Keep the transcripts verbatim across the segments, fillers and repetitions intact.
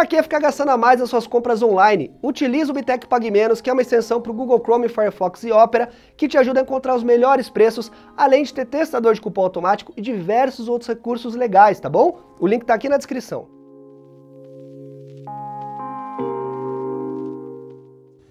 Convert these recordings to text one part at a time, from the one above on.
Para que ficar gastando a mais nas suas compras online? Utilize o Be!Tech Pague Menos, que é uma extensão para o Google Chrome, Firefox e Opera, que te ajuda a encontrar os melhores preços, além de ter testador de cupom automático e diversos outros recursos legais, tá bom? O link tá aqui na descrição.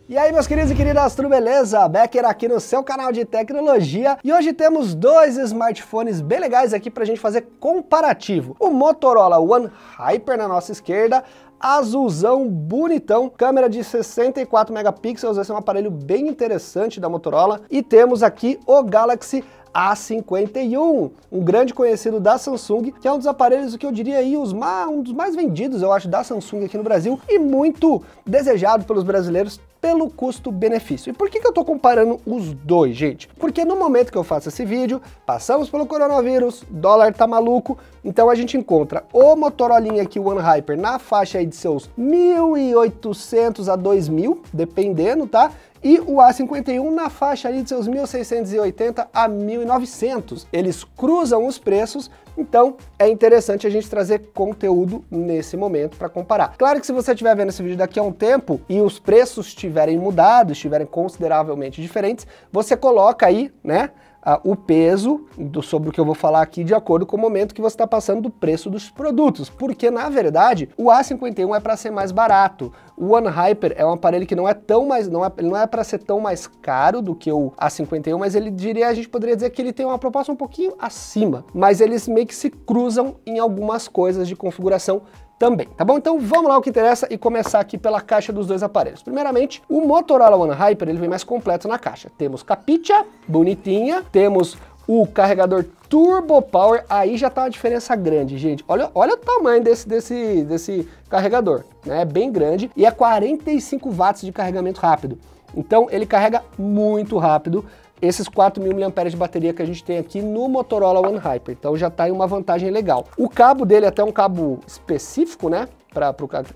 E aí, meus queridos e queridas, tudo beleza? Becker aqui no seu canal de tecnologia, e hoje temos dois smartphones bem legais aqui pra gente fazer comparativo. O Motorola One Hyper na nossa esquerda, azulzão, bonitão, câmera de sessenta e quatro megapixels, esse é um aparelho bem interessante da Motorola. E temos aqui o Galaxy A cinquenta e um, um grande conhecido da Samsung, que é um dos aparelhos que eu diria aí os ma... um dos mais vendidos, eu acho, da Samsung aqui no Brasil, e muito desejado pelos brasileiros pelo custo-benefício. E por que que eu tô comparando os dois, gente? Porque no momento que eu faço esse vídeo, passamos pelo coronavírus, dólar tá maluco, então a gente encontra o Motorolinha aqui, o One Hyper, na faixa aí de seus mil e oitocentos a dois mil, dependendo, tá? E o A cinquenta e um na faixa ali de seus mil seiscentos e oitenta a mil e novecentos. Eles cruzam os preços, então é interessante a gente trazer conteúdo nesse momento para comparar. Claro que se você estiver vendo esse vídeo daqui a um tempo e os preços estiverem mudados, estiverem consideravelmente diferentes, você coloca aí, né, a, o peso do, sobre o que eu vou falar aqui de acordo com o momento que você está passando do preço dos produtos, porque na verdade o A cinquenta e um é para ser mais barato. O One Hyper é um aparelho que não é tão mais, não é, não é para ser tão mais caro do que o A cinquenta e um, mas ele diria, a gente poderia dizer que ele tem uma proposta um pouquinho acima, mas eles meio que se cruzam em algumas coisas de configuração também, tá bom? Então vamos lá o que interessa e começar aqui pela caixa dos dois aparelhos. Primeiramente, o Motorola One Hyper, ele vem mais completo na caixa. Temos capinha bonitinha, temos o carregador Turbo Power, aí já tá uma diferença grande, gente. Olha, olha o tamanho desse, desse, desse carregador, né? É bem grande e é quarenta e cinco watts de carregamento rápido. Então ele carrega muito rápido esses quatro mil miliamperes de bateria que a gente tem aqui no Motorola One Hyper, então já tá em uma vantagem legal. O cabo dele é até um cabo específico, né, para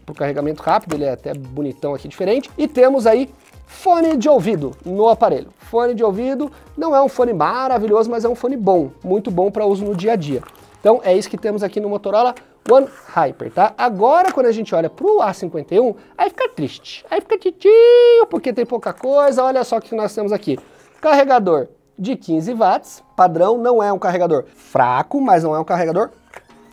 o carregamento rápido, ele é até bonitão aqui, diferente. E temos aí fone de ouvido no aparelho. Fone de ouvido não é um fone maravilhoso, mas é um fone bom, muito bom para uso no dia a dia. Então é isso que temos aqui no Motorola One Hyper, tá? Agora, quando a gente olha pro A cinquenta e um, aí fica triste, aí fica titinho, porque tem pouca coisa. Olha só o que nós temos aqui. Carregador de quinze watts, padrão, não é um carregador fraco, mas não é um carregador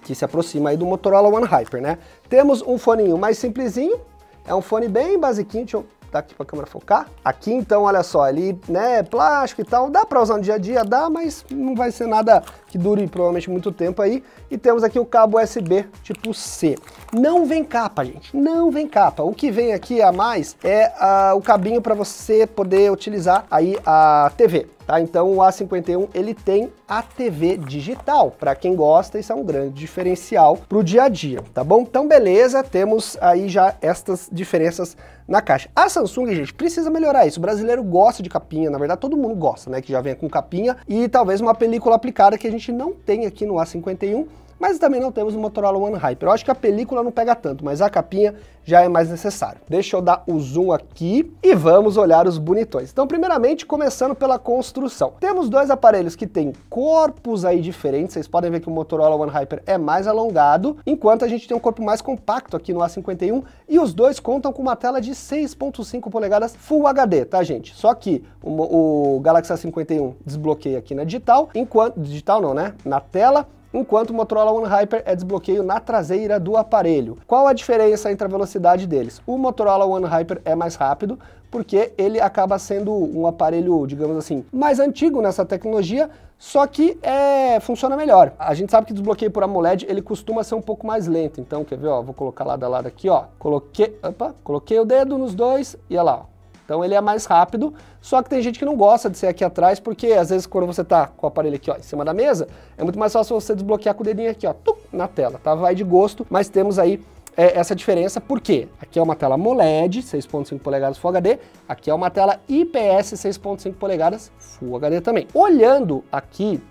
que se aproxima aí do Motorola One Hyper, né? Temos um foninho mais simplesinho, é um fone bem basiquinho, deixa eu dar aqui para a câmera focar. Aqui então, olha só, ele, né, plástico e tal, dá para usar no dia a dia, dá, mas não vai ser nada que dure provavelmente muito tempo aí. E temos aqui o cabo U S B tipo C. Não vem capa, gente, não vem capa. O que vem aqui a mais é uh, o cabinho para você poder utilizar aí a T V, tá? Então o A cinquenta e um, ele tem a T V digital, para quem gosta, isso é um grande diferencial para o dia a dia, tá bom? Então beleza, temos aí já estas diferenças na caixa. A Samsung, gente, precisa melhorar isso. O brasileiro gosta de capinha, na verdade todo mundo gosta, né, que já vem com capinha e talvez uma película aplicada que a gente A gente não tem aqui no A cinquenta e um, mas também não temos no Motorola One Hyper. Eu acho que a película não pega tanto, mas a capinha já é mais necessário. Deixa eu dar o zoom aqui e vamos olhar os bonitões. Então, primeiramente, começando pela construção. Temos dois aparelhos que têm corpos aí diferentes. Vocês podem ver que o Motorola One Hyper é mais alongado, enquanto a gente tem um corpo mais compacto aqui no A cinquenta e um, e os dois contam com uma tela de seis ponto cinco polegadas Full H D, tá, gente? Só que o, o Galaxy A cinquenta e um desbloqueia aqui na digital, enquanto... digital não, né? Na tela, enquanto o Motorola One Hyper é desbloqueio na traseira do aparelho. Qual a diferença entre a velocidade deles? O Motorola One Hyper é mais rápido, porque ele acaba sendo um aparelho, digamos assim, mais antigo nessa tecnologia, só que é, funciona melhor. A gente sabe que desbloqueio por AMOLED, ele costuma ser um pouco mais lento. Então, quer ver, ó, vou colocar lado a lado aqui, ó, coloquei, opa, coloquei o dedo nos dois, e olha lá, ó. Então ele é mais rápido, só que tem gente que não gosta de ser aqui atrás, porque às vezes quando você tá com o aparelho aqui, ó, em cima da mesa, é muito mais fácil você desbloquear com o dedinho aqui, ó, tup, na tela, tá? Vai de gosto, mas temos aí é, essa diferença, por quê? Aqui é uma tela AMOLED, seis ponto cinco polegadas Full H D, aqui é uma tela I P S seis ponto cinco polegadas Full H D também. Olhando aqui,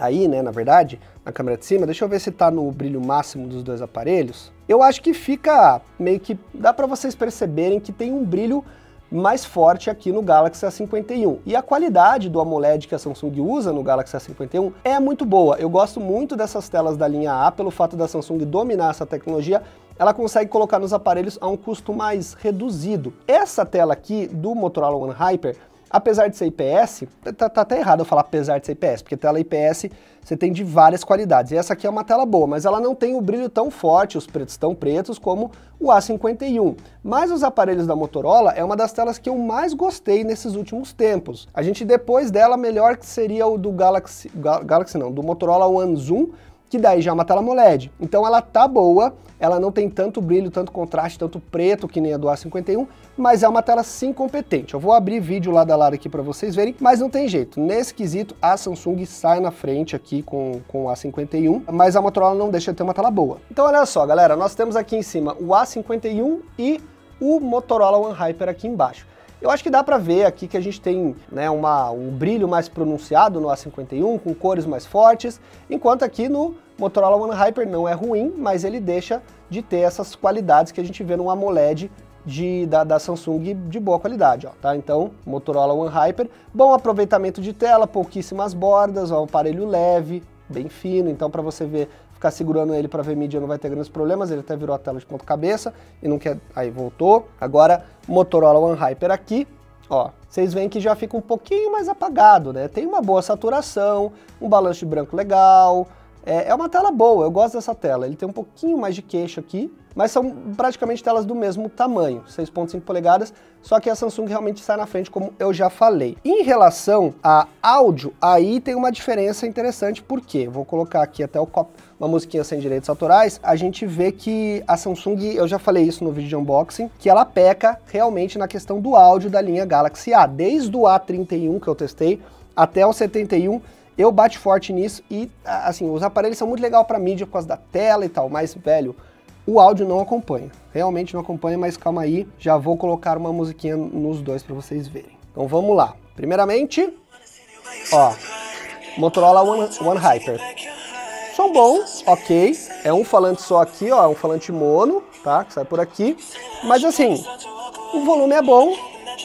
aí, né, na verdade, na câmera de cima, deixa eu ver se tá no brilho máximo dos dois aparelhos. Eu acho que fica meio que, dá pra vocês perceberem que tem um brilho mais forte aqui no Galaxy A cinquenta e um. E a qualidade do AMOLED que a Samsung usa no Galaxy A cinquenta e um é muito boa. Eu gosto muito dessas telas da linha A, pelo fato da Samsung dominar essa tecnologia ela consegue colocar nos aparelhos a um custo mais reduzido. Essa tela aqui do Motorola One Hyper, apesar de ser I P S, tá, tá até errado eu falar apesar de ser I P S, porque tela I P S você tem de várias qualidades, e essa aqui é uma tela boa, mas ela não tem o brilho tão forte, os pretos tão pretos, como o A cinquenta e um. Mas os aparelhos da Motorola é uma das telas que eu mais gostei nesses últimos tempos. A gente, depois dela, melhor que seria o do Galaxy, Gal, Galaxy não, do Motorola One Zoom, que daí já é uma tela AMOLED. Então ela tá boa, ela não tem tanto brilho, tanto contraste, tanto preto que nem a do A cinquenta e um, mas é uma tela sim competente. Eu vou abrir vídeo lado a lado aqui para vocês verem, mas não tem jeito. Nesse quesito, a Samsung sai na frente aqui com, com o A cinquenta e um, mas a Motorola não deixa de ter uma tela boa. Então olha só, galera, nós temos aqui em cima o A cinquenta e um e o Motorola One Hyper aqui embaixo. Eu acho que dá para ver aqui que a gente tem, né, uma, um brilho mais pronunciado no A cinquenta e um, com cores mais fortes, enquanto aqui no Motorola One Hyper não é ruim, mas ele deixa de ter essas qualidades que a gente vê no AMOLED de, da, da Samsung de boa qualidade, ó, tá? Então, Motorola One Hyper, bom aproveitamento de tela, pouquíssimas bordas, ó, um aparelho leve, bem fino, então para você ver, ficar segurando ele para ver mídia não vai ter grandes problemas, ele até virou a tela de ponta cabeça e não quer, aí voltou. Agora, Motorola One Hyper aqui, ó, vocês veem que já fica um pouquinho mais apagado, né? Tem uma boa saturação, um balanço de branco legal, é, é uma tela boa, eu gosto dessa tela, ele tem um pouquinho mais de queixo aqui, mas são praticamente telas do mesmo tamanho, seis ponto cinco polegadas, só que a Samsung realmente sai na frente, como eu já falei. Em relação a áudio, aí tem uma diferença interessante, porque vou colocar aqui até o copo, uma musiquinha sem direitos autorais, a gente vê que a Samsung, eu já falei isso no vídeo de unboxing, que ela peca realmente na questão do áudio da linha Galaxy A, desde o A trinta e um que eu testei até o setenta e um, eu bati forte nisso e, assim, os aparelhos são muito legais para mídia por causa da tela e tal, mas, velho, o áudio não acompanha, realmente não acompanha, mas calma aí, já vou colocar uma musiquinha nos dois para vocês verem. Então vamos lá. Primeiramente, ó, Motorola One, One Hyper. Som bom, ok, é um falante só aqui, ó, um falante mono, tá, que sai por aqui, mas assim, o volume é bom,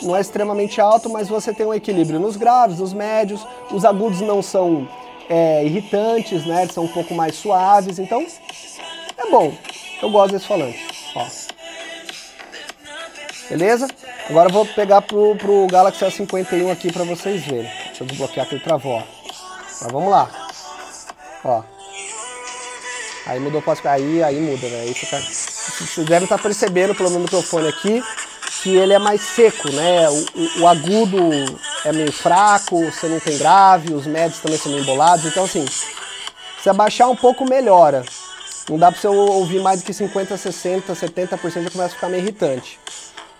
não é extremamente alto, mas você tem um equilíbrio nos graves, nos médios, os agudos não são é, irritantes, né, eles são um pouco mais suaves, então é bom. Eu gosto desse falante, ó. Beleza? Agora eu vou pegar pro, pro Galaxy A cinquenta e um aqui pra vocês verem. Deixa eu desbloquear que ele travou, ó. Mas vamos lá. Ó. Aí mudou, posso... Aí, aí muda, velho. Fica... Vocês devem estar percebendo pelo meu microfone aqui que ele é mais seco, né? O, o, o agudo é meio fraco, você não tem grave, os médios também são meio embolados. Então, assim, se abaixar um pouco, melhora. Não dá pra você ouvir mais do que cinquenta, sessenta, setenta por cento, já começa a ficar meio irritante.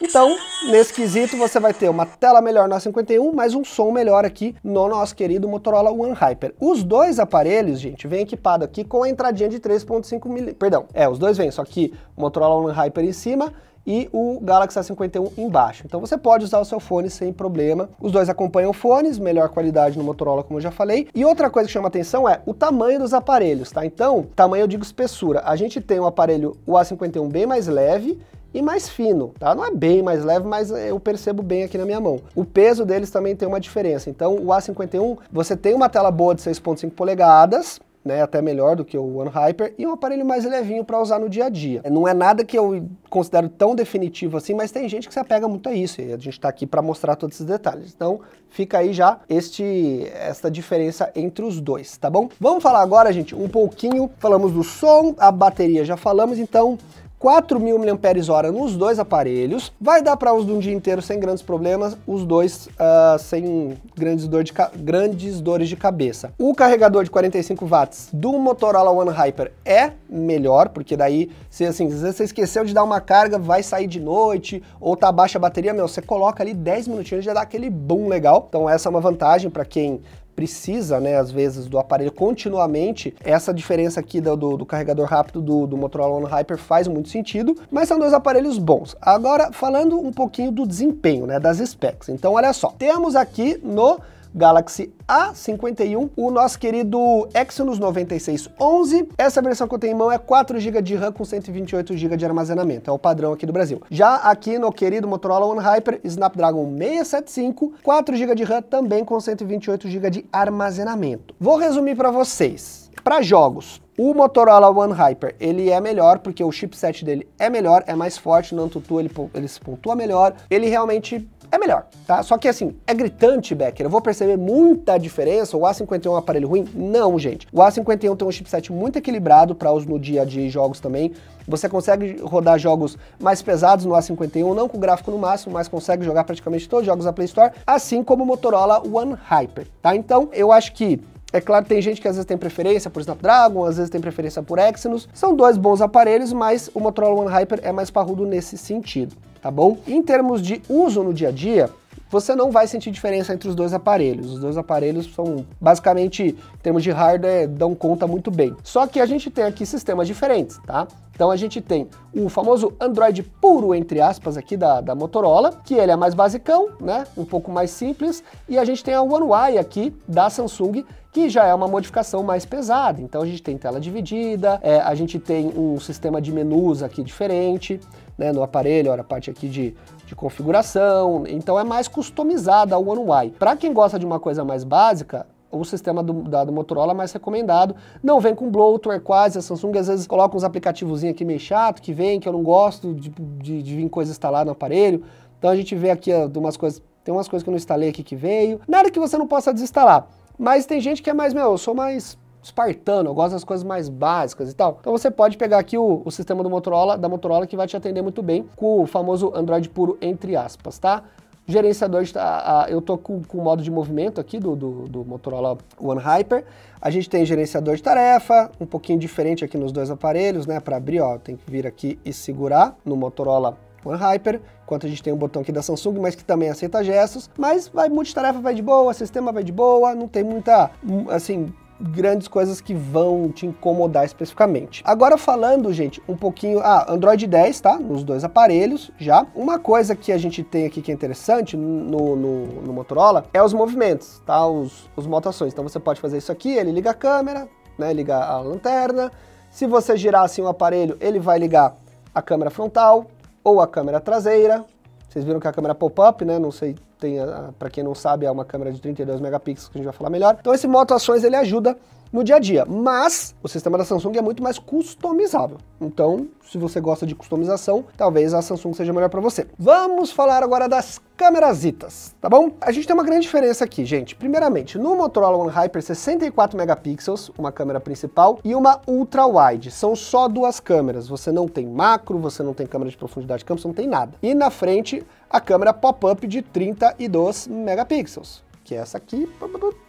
Então, nesse quesito, você vai ter uma tela melhor no A cinquenta e um, mas um som melhor aqui no nosso querido Motorola One Hyper. Os dois aparelhos, gente, vem equipado aqui com a entradinha de três ponto cinco milímetros. Perdão, é, os dois vêm, só que o Motorola One Hyper em cima e o Galaxy A cinquenta e um embaixo. Então você pode usar o seu fone sem problema. Os dois acompanham fones, melhor qualidade no Motorola, como eu já falei. E outra coisa que chama atenção é o tamanho dos aparelhos, tá? Então, tamanho eu digo espessura. A gente tem um aparelho, o A cinquenta e um, bem mais leve e mais fino, tá? Não é bem mais leve, mas eu percebo bem aqui na minha mão. O peso deles também tem uma diferença. Então, o A cinquenta e um, você tem uma tela boa de seis ponto cinco polegadas, né, até melhor do que o One Hyper, e um aparelho mais levinho para usar no dia a dia. Não é nada que eu considero tão definitivo assim, mas tem gente que se apega muito a isso, e a gente está aqui para mostrar todos esses detalhes. Então, fica aí já este, esta diferença entre os dois, tá bom? Vamos falar agora, gente, um pouquinho, falamos do som, a bateria já falamos, então... quatro mil miliampères-hora nos dois aparelhos, vai dar para uso de um dia inteiro sem grandes problemas, os dois uh, sem grandes, dor de grandes dores de cabeça. O carregador de quarenta e cinco watts do Motorola One Hyper é melhor, porque daí, se assim, às vezes você esqueceu de dar uma carga, vai sair de noite, ou tá baixa a bateria, meu, você coloca ali dez minutinhos e já dá aquele boom legal. Então essa é uma vantagem para quem... precisa, né, às vezes, do aparelho continuamente. Essa diferença aqui do, do, do carregador rápido do, do Motorola One Hyper faz muito sentido, mas são dois aparelhos bons. Agora, falando um pouquinho do desempenho, né, das specs. Então, olha só, temos aqui no Galaxy A cinquenta e um o nosso querido Exynos nove seis um um. Essa versão que eu tenho em mão é quatro gigas de RAM com cento e vinte e oito gigas de armazenamento, é o padrão aqui do Brasil. Já aqui no querido Motorola One Hyper, Snapdragon seis sete cinco, quatro gigas de RAM também com cento e vinte e oito gigas de armazenamento. Vou resumir para vocês. Para jogos, O Motorola One Hyper, ele é melhor, porque o chipset dele é melhor, é mais forte, no Antutu ele, ele se pontua melhor, ele realmente é melhor, tá? Só que assim, é gritante, Becker, eu vou perceber muita diferença. O A cinquenta e um é um aparelho ruim? Não, gente. O A cinquenta e um tem um chipset muito equilibrado para uso no dia a dia e jogos também. Você consegue rodar jogos mais pesados no A cinquenta e um, não com gráfico no máximo, mas consegue jogar praticamente todos os jogos da Play Store, assim como o Motorola One Hyper, tá? Então, eu acho que, é claro, tem gente que às vezes tem preferência por Snapdragon, às vezes tem preferência por Exynos. São dois bons aparelhos, mas o Motorola One Hyper é mais parrudo nesse sentido, tá bom? Em termos de uso no dia a dia, você não vai sentir diferença entre os dois aparelhos. Os dois aparelhos são, basicamente, em termos de hardware, dão conta muito bem. Só que a gente tem aqui sistemas diferentes, tá? Então a gente tem o famoso Android puro, entre aspas, aqui da, da Motorola, que ele é mais basicão, né? Um pouco mais simples. E a gente tem a One U I aqui da Samsung, que já é uma modificação mais pesada. Então a gente tem tela dividida, é, a gente tem um sistema de menus aqui diferente, né, no aparelho, olha a parte aqui de, de configuração. Então é mais customizada a One U I. Para quem gosta de uma coisa mais básica, o sistema do, da, do Motorola é mais recomendado. Não vem com bloatware quase, a Samsung às vezes coloca uns aplicativozinhos aqui meio chato, que vem, que eu não gosto de, de, de vir coisa instalada no aparelho. Então a gente vê aqui ó, umas coisas, tem umas coisas que eu não instalei aqui que veio. Nada que você não possa desinstalar. Mas tem gente que é mais, meu, eu sou mais espartano, eu gosto das coisas mais básicas e tal. Então você pode pegar aqui o, o sistema do Motorola, da Motorola, que vai te atender muito bem, com o famoso Android puro, entre aspas, tá? Gerenciador, a, a, eu tô com o modo de movimento aqui do, do, do Motorola One Hyper. A gente tem gerenciador de tarefa, um pouquinho diferente aqui nos dois aparelhos, né? Para abrir, ó, tem que vir aqui e segurar no Motorola One Hyper, enquanto a gente tem um botão aqui da Samsung, mas que também aceita gestos, mas vai multitarefa, vai de boa, sistema vai de boa, não tem muita, assim, grandes coisas que vão te incomodar especificamente. Agora falando, gente, um pouquinho, ah, Android dez, tá? Nos dois aparelhos, já. Uma coisa que a gente tem aqui que é interessante no, no, no Motorola é os movimentos, tá? Os, os Moto Ações. Então você pode fazer isso aqui, ele liga a câmera, né? Liga a lanterna. Se você girar assim o aparelho, ele vai ligar a câmera frontal, ou a câmera traseira. Vocês viram que a câmera pop-up, né? Não sei, tem, para quem não sabe, é uma câmera de trinta e dois megapixels, que a gente vai falar melhor. Então esse Moto Ações, ele ajuda no dia a dia, mas o sistema da Samsung é muito mais customizável. Então, se você gosta de customização, talvez a Samsung seja melhor para você. Vamos falar agora das câmerasitas, tá bom? A gente tem uma grande diferença aqui, gente. Primeiramente, no Motorola One Hyper, sessenta e quatro megapixels, uma câmera principal, e uma ultra wide. São só duas câmeras. Você não tem macro, você não tem câmera de profundidade de campo, você não tem nada. E na frente, a câmera pop-up de trinta e dois megapixels. Que é essa aqui,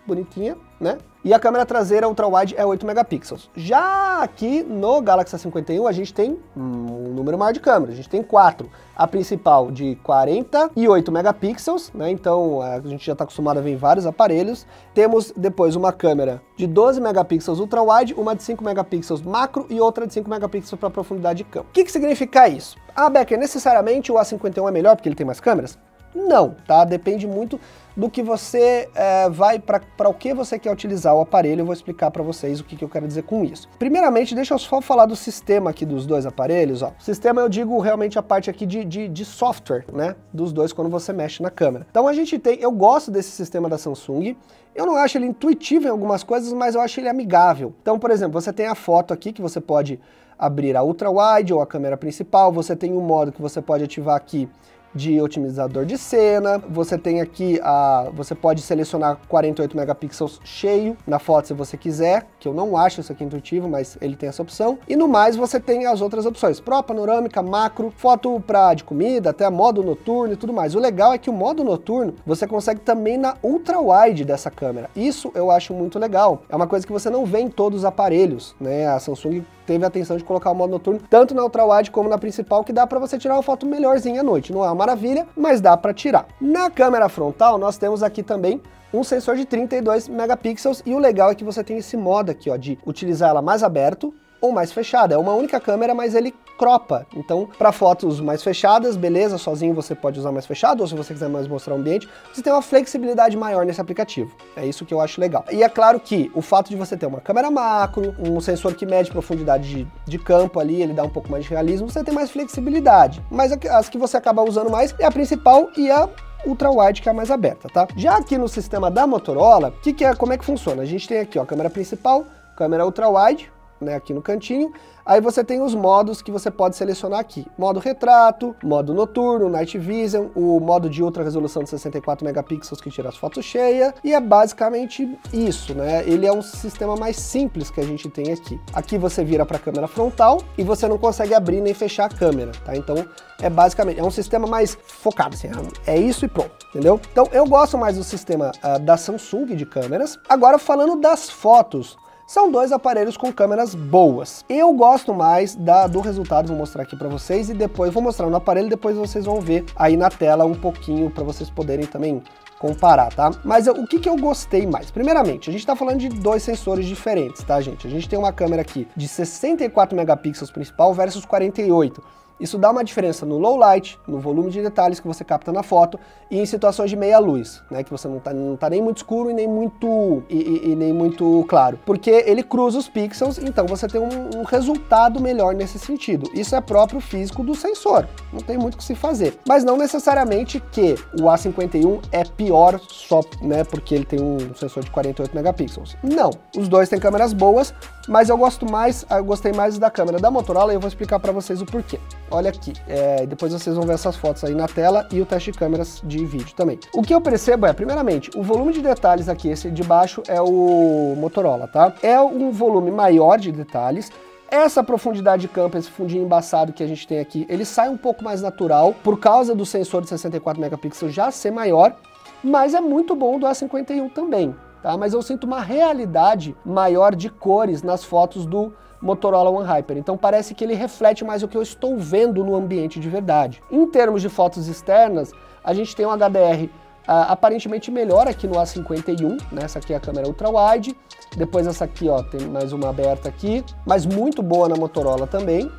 bonitinha, né? E a câmera traseira ultra-wide é oito megapixels. Já aqui no Galaxy A cinquenta e um a gente tem um número maior de câmeras, a gente tem quatro. A principal de quarenta e oito megapixels, né? Então a gente já está acostumado a ver em vários aparelhos. Temos depois uma câmera de doze megapixels ultra-wide, uma de cinco megapixels macro e outra de cinco megapixels para profundidade de campo. O que, que significa isso? Ah, Becker, necessariamente o A cinquenta e um é melhor porque ele tem mais câmeras? Não, tá? Depende muito do que você é, vai, para o que você quer utilizar o aparelho. Eu vou explicar para vocês o que, que eu quero dizer com isso. Primeiramente, deixa eu só falar do sistema aqui dos dois aparelhos, ó. Sistema, eu digo realmente a parte aqui de, de, de software, né, dos dois quando você mexe na câmera. Então a gente tem, eu gosto desse sistema da Samsung, eu não acho ele intuitivo em algumas coisas, mas eu acho ele amigável. Então, por exemplo, você tem a foto aqui que você pode abrir a ultra-wide ou a câmera principal, você tem um modo que você pode ativar aqui de otimizador de cena, você tem aqui, a, você pode selecionar quarenta e oito megapixels cheio na foto se você quiser, que eu não acho isso aqui intuitivo, mas ele tem essa opção. E no mais você tem as outras opções, pró, panorâmica, macro, foto pra, de comida, até modo noturno e tudo mais. O legal é que o modo noturno você consegue também na ultra-wide dessa câmera. Isso eu acho muito legal, é uma coisa que você não vê em todos os aparelhos, né? A Samsung teve a atenção de colocar o modo noturno tanto na ultra-wide como na principal, que dá para você tirar uma foto melhorzinha à noite, não é uma maravilha, mas dá para tirar. Na câmera frontal, nós temos aqui também um sensor de trinta e dois megapixels, e o legal é que você tem esse modo aqui, ó, de utilizar ela mais aberto ou mais fechada. É uma única câmera, mas ele cropa. Então, para fotos mais fechadas, beleza, sozinho você pode usar mais fechado, ou se você quiser mais mostrar o ambiente, você tem uma flexibilidade maior nesse aplicativo. É isso que eu acho legal. E é claro que o fato de você ter uma câmera macro, um sensor que mede profundidade de, de campo ali, ele dá um pouco mais de realismo, você tem mais flexibilidade. Mas as que você acaba usando mais é a principal e a ultra-wide, que é a mais aberta, tá? Já aqui no sistema da Motorola, que que é, como é que funciona? A gente tem aqui, ó, a câmera principal, câmera ultra-wide, né, aqui no cantinho. Aí você tem os modos que você pode selecionar aqui. Modo retrato, modo noturno, night vision, o modo de ultra resolução de sessenta e quatro megapixels que tira as fotos cheias. E é basicamente isso, né? Ele é um sistema mais simples que a gente tem aqui. Aqui você vira para a câmera frontal e você não consegue abrir nem fechar a câmera, tá? Então é basicamente, é um sistema mais focado, assim, é isso e pronto, entendeu? Então eu gosto mais do sistema uh, da Samsung de câmeras. Agora falando das fotos, são dois aparelhos com câmeras boas. Eu gosto mais da, do resultado, vou mostrar aqui para vocês e depois vou mostrar no aparelho, depois vocês vão ver aí na tela um pouquinho para vocês poderem também comparar, tá? Mas eu, o que que eu gostei mais? Primeiramente, a gente tá falando de dois sensores diferentes, tá, gente? A gente tem uma câmera aqui de sessenta e quatro megapixels principal versus quarenta e oito. Isso dá uma diferença no low light, no volume de detalhes que você capta na foto e em situações de meia luz, né, que você não tá, não tá nem muito escuro e nem muito, e, e, e nem muito claro, porque ele cruza os pixels, então você tem um, um resultado melhor nesse sentido. Isso é próprio físico do sensor, não tem muito o que se fazer, mas não necessariamente que o A cinquenta e um é pior só, né, porque ele tem um sensor de quarenta e oito megapixels. Não, os dois têm câmeras boas, mas eu gosto mais, eu gostei mais da câmera da Motorola e eu vou explicar para vocês o porquê. Olha aqui, é, depois vocês vão ver essas fotos aí na tela e o teste de câmeras de vídeo também. O que eu percebo é, primeiramente, o volume de detalhes aqui, esse de baixo é o Motorola, tá? É um volume maior de detalhes. Essa profundidade de campo, esse fundinho embaçado que a gente tem aqui, ele sai um pouco mais natural por causa do sensor de sessenta e quatro megapixels já ser maior, mas é muito bom do A cinquenta e um também, tá? Mas eu sinto uma realidade maior de cores nas fotos do Motorola One Hyper, então parece que ele reflete mais o que eu estou vendo no ambiente de verdade. Em termos de fotos externas, a gente tem um H D R uh, aparentemente melhor aqui no A cinquenta e um, né? Essa aqui é a câmera ultra-wide, depois essa aqui, ó, tem mais uma aberta aqui, mas muito boa na Motorola também,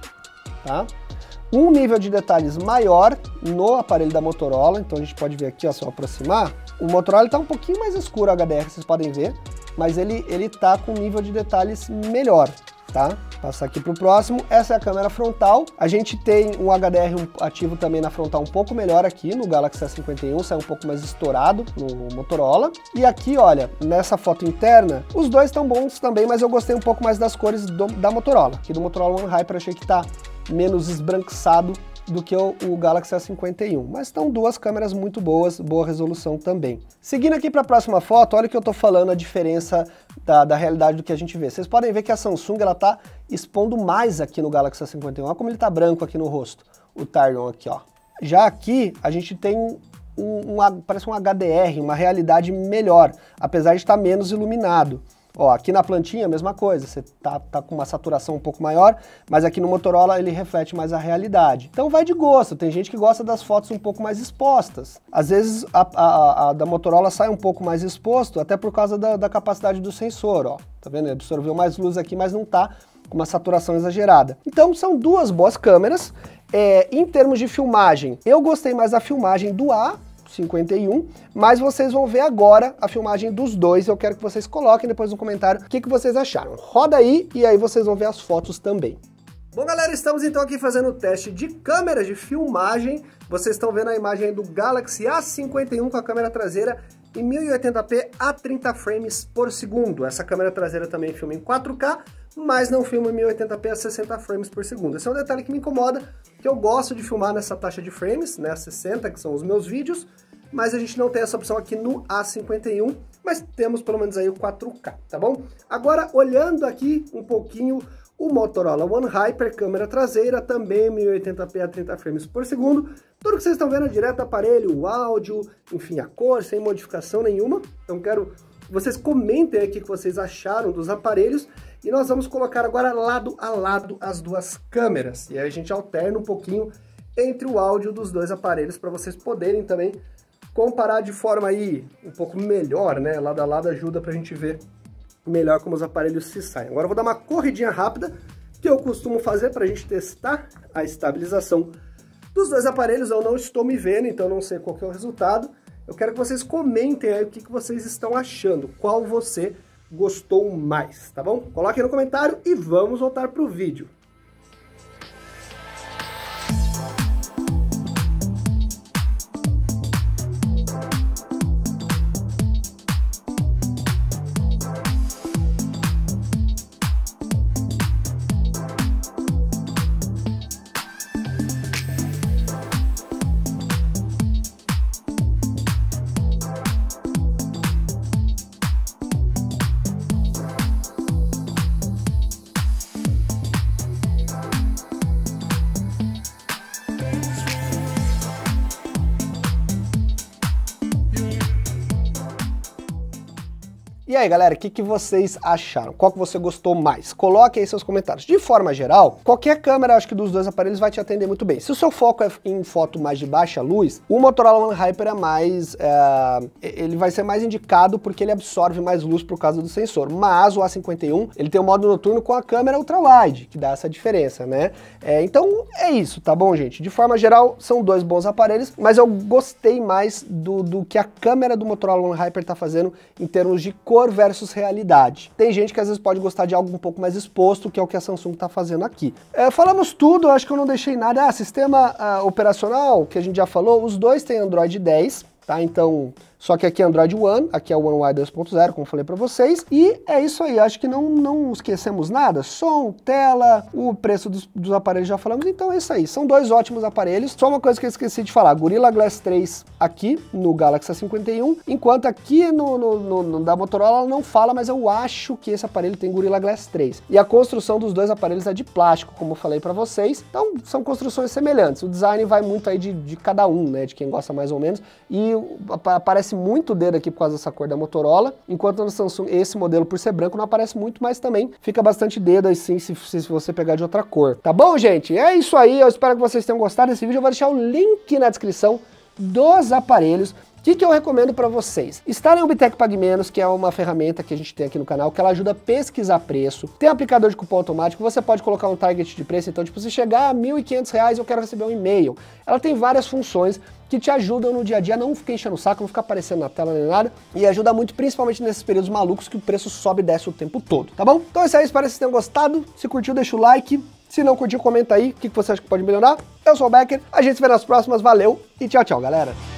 tá? Um nível de detalhes maior no aparelho da Motorola, então a gente pode ver aqui, ó, se eu aproximar, o Motorola está um pouquinho mais escuro, o H D R, vocês podem ver, mas ele ele tá com um nível de detalhes melhor, tá? Passar aqui para o próximo, essa é a câmera frontal, a gente tem um H D R ativo também na frontal um pouco melhor aqui, no Galaxy A cinquenta e um sai um pouco mais estourado no Motorola, e aqui olha, nessa foto interna, os dois estão bons também, mas eu gostei um pouco mais das cores do, da Motorola, aqui do Motorola One Hyper achei que tá menos esbranquiçado do que o, o Galaxy A cinquenta e um, mas estão duas câmeras muito boas, boa resolução também. Seguindo aqui para a próxima foto, olha o que eu estou falando, a diferença da, da realidade do que a gente vê. Vocês podem ver que a Samsung ela está expondo mais aqui no Galaxy A cinquenta e um, olha como ele está branco aqui no rosto, o Tyron aqui, ó. Já aqui a gente tem um, um parece um H D R, uma realidade melhor, apesar de estar tá menos iluminado. Ó, aqui na plantinha a mesma coisa, você tá, tá com uma saturação um pouco maior, mas aqui no Motorola ele reflete mais a realidade. Então vai de gosto, tem gente que gosta das fotos um pouco mais expostas. Às vezes a, a, a da Motorola sai um pouco mais exposto, até por causa da, da capacidade do sensor, ó. Tá vendo? Ele absorveu mais luz aqui, mas não tá com uma saturação exagerada. Então são duas boas câmeras. É, em termos de filmagem, eu gostei mais da filmagem do A cinquenta e um, mas vocês vão ver agora a filmagem dos dois, eu quero que vocês coloquem depois no comentário o que que vocês acharam. Roda aí e aí vocês vão ver as fotos também. Bom galera, estamos então aqui fazendo o teste de câmeras de filmagem, vocês estão vendo a imagem aí do Galaxy A cinquenta e um com a câmera traseira em mil e oitenta p a trinta frames por segundo, essa câmera traseira também filma em quatro K, mas não filma em mil e oitenta p a sessenta frames por segundo. Esse é um detalhe que me incomoda, que eu gosto de filmar nessa taxa de frames, né, sessenta, que são os meus vídeos, mas a gente não tem essa opção aqui no A cinquenta e um, mas temos pelo menos aí o quatro K, tá bom? Agora, olhando aqui um pouquinho o Motorola One Hyper, câmera traseira, também mil e oitenta p a trinta frames por segundo, tudo que vocês estão vendo é direto do aparelho, o áudio, enfim, a cor, sem modificação nenhuma, então quero que vocês comentem aqui o que vocês acharam dos aparelhos, e nós vamos colocar agora lado a lado as duas câmeras, e aí a gente alterna um pouquinho entre o áudio dos dois aparelhos, para vocês poderem também comparar de forma aí um pouco melhor, né? Lado a lado ajuda pra gente ver melhor como os aparelhos se saem. Agora eu vou dar uma corridinha rápida, que eu costumo fazer pra gente testar a estabilização dos dois aparelhos. Eu não estou me vendo, então não sei qual que é o resultado. Eu quero que vocês comentem aí o que que vocês estão achando, qual você gostou mais, tá bom? Coloquem no comentário e vamos voltar pro vídeo. E aí, galera, o que, que vocês acharam? Qual que você gostou mais? Coloque aí seus comentários. De forma geral, qualquer câmera, acho que dos dois aparelhos vai te atender muito bem. Se o seu foco é em foto mais de baixa luz, o Motorola One Hyper é mais... É, ele vai ser mais indicado porque ele absorve mais luz por causa do sensor. Mas o A cinquenta e um, ele tem um modo noturno com a câmera ultra-wide, que dá essa diferença, né? É, então, é isso, tá bom, gente? De forma geral, são dois bons aparelhos, mas eu gostei mais do, do que a câmera do Motorola One Hyper tá fazendo em termos de cor versus realidade. Tem gente que às vezes pode gostar de algo um pouco mais exposto, que é o que a Samsung tá fazendo aqui. É, falamos tudo, acho que eu não deixei nada. Ah, sistema ah, operacional, que a gente já falou, os dois têm Android dez, tá? Então... Só que aqui é Android One, aqui é o One U I dois ponto zero, como falei para vocês. E é isso aí, acho que não, não esquecemos nada. Som, tela, o preço dos, dos aparelhos já falamos, então é isso aí. São dois ótimos aparelhos. Só uma coisa que eu esqueci de falar, Gorilla Glass três aqui no Galaxy A cinquenta e um, enquanto aqui no, no, no, no da Motorola ela não fala, mas eu acho que esse aparelho tem Gorilla Glass três. E a construção dos dois aparelhos é de plástico, como eu falei para vocês. Então são construções semelhantes. O design vai muito aí de, de cada um, né, de quem gosta mais ou menos. E aparece muito dedo aqui por causa dessa cor da Motorola, enquanto no Samsung esse modelo, por ser branco, não aparece muito, mas também fica bastante dedo assim se, se você pegar de outra cor. Tá bom, gente? É isso aí, eu espero que vocês tenham gostado desse vídeo. Eu vou deixar o link na descrição dos aparelhos. O que, que eu recomendo para vocês? Estarem no Be!Tech Pague Menos, que é uma ferramenta que a gente tem aqui no canal, que ela ajuda a pesquisar preço. Tem aplicador de cupom automático, você pode colocar um target de preço, então tipo, se chegar a mil e quinhentos reais, eu quero receber um e-mail. Ela tem várias funções que te ajudam no dia a dia, não fica enchendo o saco, não fica aparecendo na tela nem nada, e ajuda muito, principalmente nesses períodos malucos que o preço sobe e desce o tempo todo, tá bom? Então é isso aí, espero que vocês tenham gostado, se curtiu deixa o like, se não curtiu comenta aí o que, que você acha que pode melhorar. Eu sou o Becker, a gente se vê nas próximas, valeu e tchau, tchau, galera!